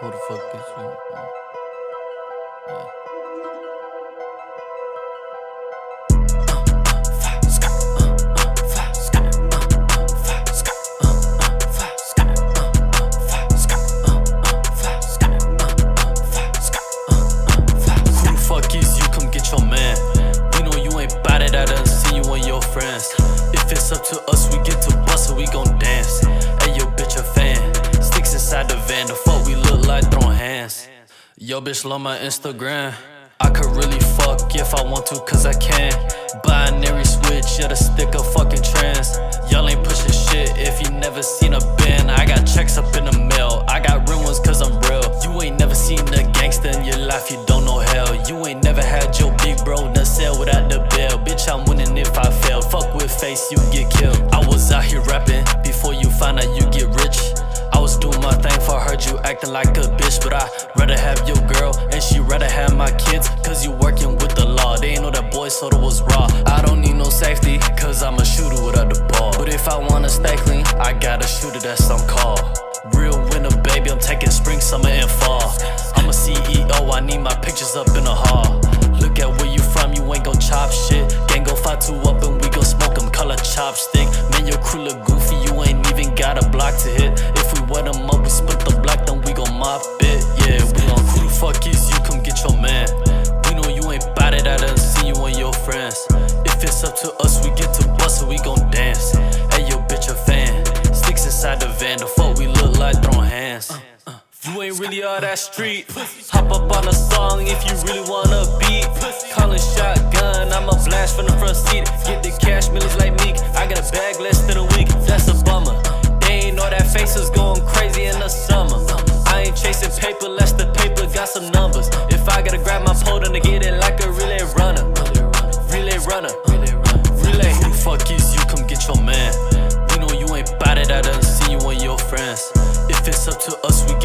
Who the fuck is you? Who the fuck is you? Come get your man. We know you ain't bout it, I done seen you and your friends. If it's up to us, we get to bust and we gon' dance. Hey, yo, bitch, a fan. Sticks inside the van, the fuck we look like throwing hands. Yo, bitch, love my Instagram. I could really fuck if I want to, cause I can. Binary switch, yeah, the stick of fucking trans. Y'all ain't pushing shit if you never seen a band. I got checks up in the mail, I got real ones cause I'm real. You ain't never seen a gangster in your life, you don't know hell. You ain't never had your big bro done sell without the bell. Bitch, I'm winning if I fail. Fuck with face, you get killed. I was out here rapping before you find out you get rich. I was doing my thing for I heard you acting like a bitch. But I rather have your girl and she rather have my kids. Cause you working with the law, they ain't know that boy soda was raw. I don't need no safety, cause I'm a shooter without the ball. But if I wanna stay clean, I got a shooter that's on call. Real winter baby, I'm taking spring, summer and fall. I'm a CEO, I need my pictures up in the hall. Look at where you from, you ain't gon' chop shit. Gang gon' 5-2 up and we gon' smoke them, call a chopstick. Man, your crew look goofy, you ain't even got a block to hit. If we wet them up, we split the block, then we gon' mop it. Yeah, we gon' who the fuck is you, come get your man. We know you ain't bout it, I done seen you and your friends. If it's up to us, we get to bust and we gon' dance. Hey, yo, bitch, a fan. Sticks inside the van, the fuck we look like throwing hands. You ain't really all that street. Hop up on a song if you really wanna beat. Callin' shotgun, I'ma blast from the front seat. Get the cash, millions like Meek. I got a bag less than a week, that's a bummer. They ain't know that face is going crazy in the summer. I ain't chasing paper, less the paper got some numbers. If I gotta grab my pole, then to get it like a relay runner. Relay runner, relay. Who the fuck is you? Come get your man. We know you ain't bout it, I done seen you and your friends. If it's up to us, we